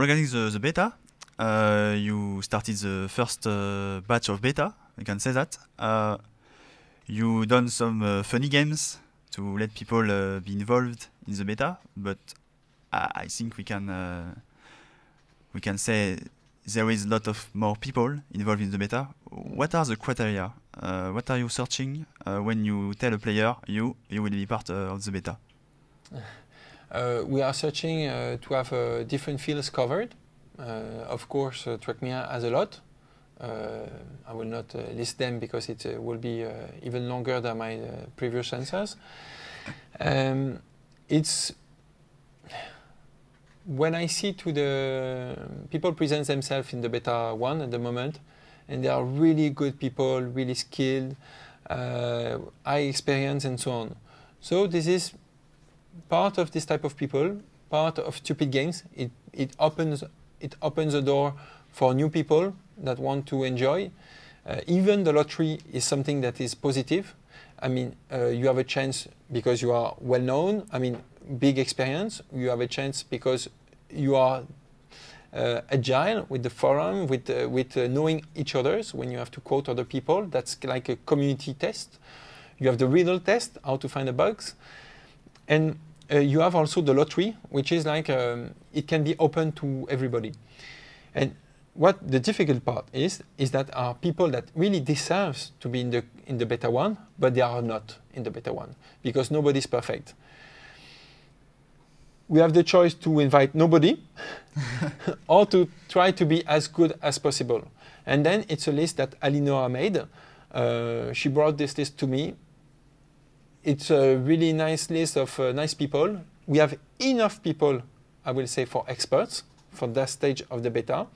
regarding the beta, you started the first batch of beta, you can say that. You done some funny games to let people be involved in the beta, but I think we can say there is a lot of more people involved in the beta. What are the criteria? What are you searching when you tell a player you will be part of the beta? We are searching to have different fields covered. Of course, TrackMania has a lot. I will not list them because it will be even longer than my previous answers. It's when I see to the people present themselves in the beta one at the moment, and they are really good people, really skilled, high experience, and so on. So this is part of this type of people, part of stupid games. It opens the door for new people that want to enjoy. Even the lottery is something that is positive. I mean, you have a chance because you are well known. I mean, big experience. You have a chance because you are agile with the forum, with knowing each other's. When you have to quote other people, that's like a community test. You have the riddle test, how to find the bugs. And you have also the lottery, which is like, it can be open to everybody. And what the difficult part is that are people that really deserves to be in the beta one, but they are not in the beta one, because nobody's perfect. We have the choice to invite nobody or to try to be as good as possible. And then it's a list that Alinora made. She brought this list to me. It's a really nice list of nice people. We have enough people, I will say, for experts for that stage of the beta.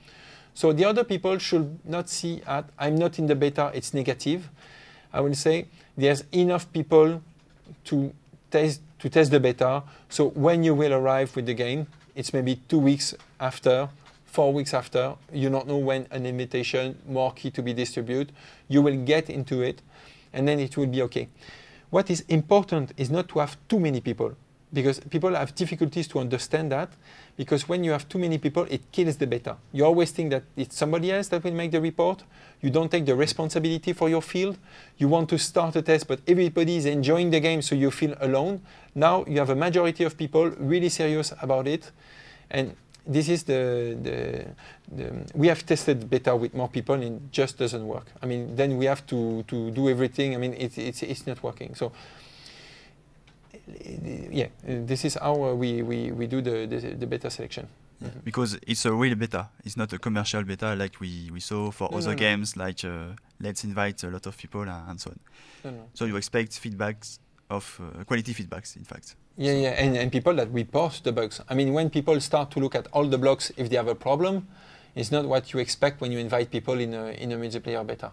So the other people should not see that I'm not in the beta, it's negative. I will say there's enough people to test the beta. So when you will arrive with the game, it's maybe 2 weeks after, 4 weeks after. You don't know when an invitation, more key to be distributed. You will get into it, and then it will be okay. What is important is not to have too many people, because people have difficulties to understand that, because when you have too many people, it kills the beta. You always think that it's somebody else that will make the report. You don't take the responsibility for your field. You want to start a test, but everybody is enjoying the game, so you feel alone. Now you have a majority of people really serious about it. And this is we have tested beta with more people, and it just doesn't work. I mean, then we have to do everything. I mean, it's not working. So yeah, this is how we do the beta selection. Yeah, because it's a real beta. It's not a commercial beta like we saw for other games, like let's invite a lot of people and so on. So you expect feedbacks of quality feedbacks, in fact. Yeah, so and people that report the bugs. I mean, when people start to look at all the blocks if they have a problem, it's not what you expect when you invite people in a multiplayer beta.